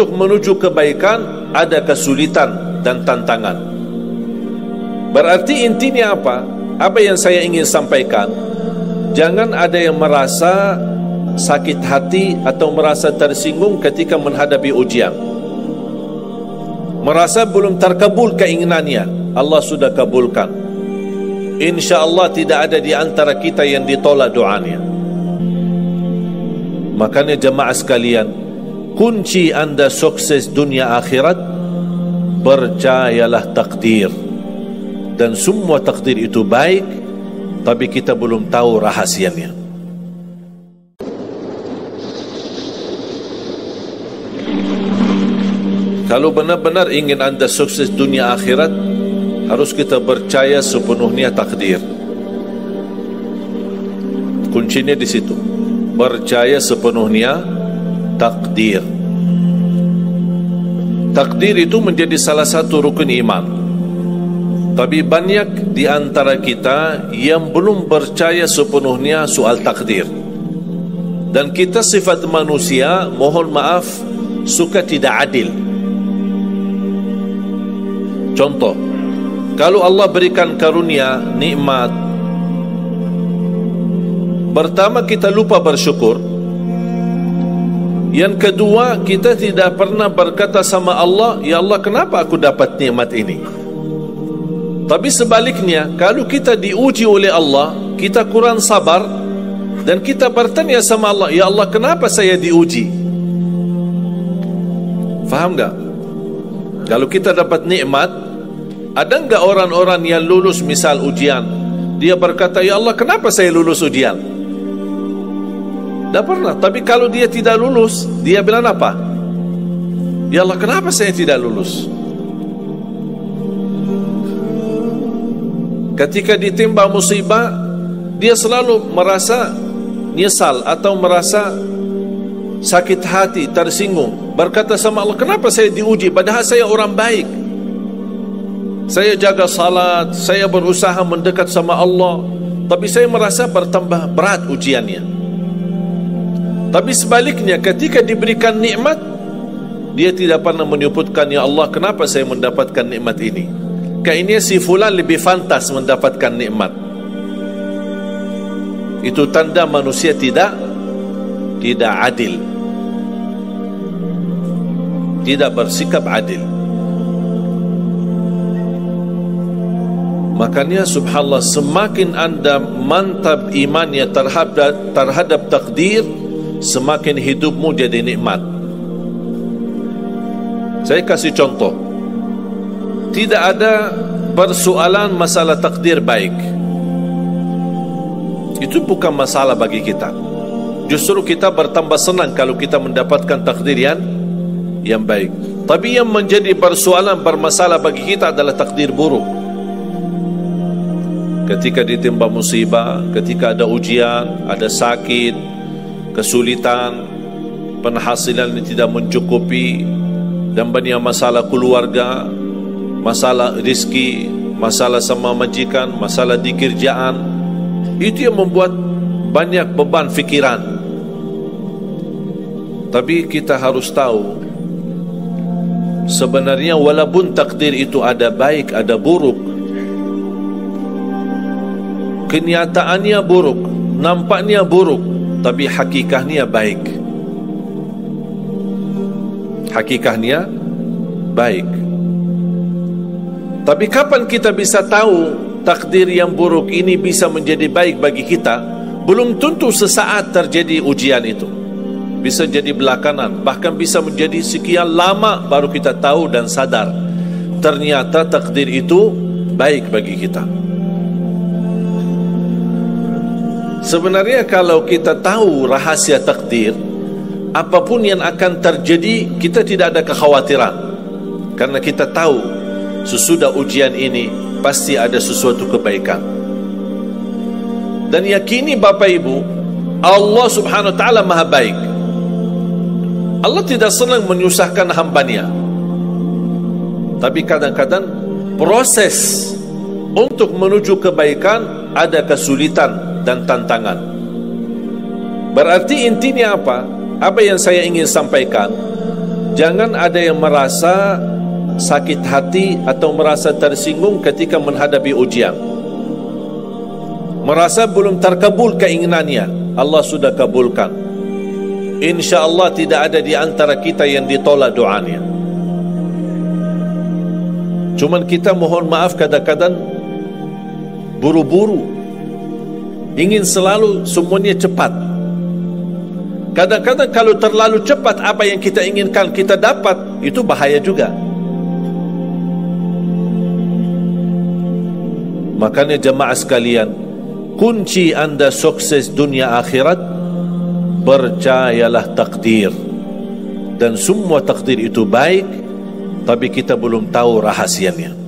Untuk menuju kebaikan ada kesulitan dan tantangan. Berarti intinya apa? Apa yang saya ingin sampaikan, jangan ada yang merasa sakit hati atau merasa tersinggung ketika menghadapi ujian, merasa belum terkabul keinginannya. Allah sudah kabulkan, insya Allah tidak ada di antara kita yang ditolak doanya. Makanya jemaah sekalian, kunci anda sukses dunia akhirat, percayalah takdir. Dan semua takdir itu baik, tapi kita belum tahu rahasianya. Kalau benar-benar ingin anda sukses dunia akhirat, harus kita percaya sepenuhnya takdir. Kuncinya di situ, percaya sepenuhnya takdir. Takdir itu menjadi salah satu rukun iman. Tapi banyak di antara kita yang belum percaya sepenuhnya soal takdir. Dan kita sifat manusia, mohon maaf, suka tidak adil. Contoh, kalau Allah berikan karunia, nikmat, pertama kita lupa bersyukur. Yang kedua, kita tidak pernah berkata sama Allah, ya Allah kenapa aku dapat nikmat ini. Tapi sebaliknya, kalau kita diuji oleh Allah, kita kurang sabar dan kita bertanya sama Allah, ya Allah kenapa saya diuji. Faham gak? Kalau kita dapat nikmat, ada gak orang-orang yang lulus misal ujian, dia berkata, ya Allah kenapa saya lulus ujian. Tidak pernah. Tapi kalau dia tidak lulus, dia bilang apa? Ya Allah kenapa saya tidak lulus. Ketika ditimpa musibah, dia selalu merasa nyesal atau merasa sakit hati, tersinggung, berkata sama Allah kenapa saya diuji, padahal saya orang baik, saya jaga salat, saya berusaha mendekat sama Allah, tapi saya merasa bertambah berat ujiannya. Tapi sebaliknya, ketika diberikan nikmat, dia tidak pernah menyebutkan, ya Allah kenapa saya mendapatkan nikmat ini. Kayaknya si fulan lebih fantas mendapatkan nikmat. Itu tanda manusia tidak adil, tidak bersikap adil. Makanya subhanallah, semakin anda mantap imannya terhadap takdir, semakin hidupmu jadi nikmat. Saya kasih contoh. Tidak ada persoalan masalah takdir baik. Itu bukan masalah bagi kita. Justru kita bertambah senang kalau kita mendapatkan takdir yang baik. Tapi yang menjadi persoalan bermasalah bagi kita adalah takdir buruk. Ketika ditimpa musibah, ketika ada ujian, ada sakit, kesulitan, penghasilan yang tidak mencukupi, dan banyak masalah keluarga, masalah rizki, masalah sama majikan, masalah di kerjaan. Itu yang membuat banyak beban fikiran. Tapi kita harus tahu, sebenarnya walaupun takdir itu ada baik, ada buruk, kenyataannya buruk, nampaknya buruk, tapi hakikatnya baik. Hakikatnya baik. Tapi kapan kita bisa tahu takdir yang buruk ini bisa menjadi baik bagi kita? Belum tentu sesaat terjadi ujian itu. Bisa jadi belakangan, bahkan bisa menjadi sekian lama baru kita tahu dan sadar ternyata takdir itu baik bagi kita. Sebenarnya kalau kita tahu rahasia takdir, apapun yang akan terjadi kita tidak ada kekhawatiran, karena kita tahu sesudah ujian ini pasti ada sesuatu kebaikan. Dan yakini Bapak Ibu, Allah Subhanahu Wa Ta'ala Maha Baik. Allah tidak senang menyusahkan hambanya, tapi kadang-kadang proses untuk menuju kebaikan ada kesulitan dan tantangan. Berarti intinya apa? Apa yang saya ingin sampaikan, jangan ada yang merasa sakit hati atau merasa tersinggung ketika menghadapi ujian, merasa belum terkabul keinginannya. Allah sudah kabulkan, insya Allah tidak ada di antara kita yang ditolak doanya. Cuman kita mohon maaf kadang-kadang buru-buru, ingin selalu semuanya cepat. Kadang-kadang kalau terlalu cepat apa yang kita inginkan kita dapat, itu bahaya juga. Makanya jemaah sekalian, kunci anda sukses dunia akhirat, percayalah takdir. Dan semua takdir itu baik, tapi kita belum tahu rahasianya.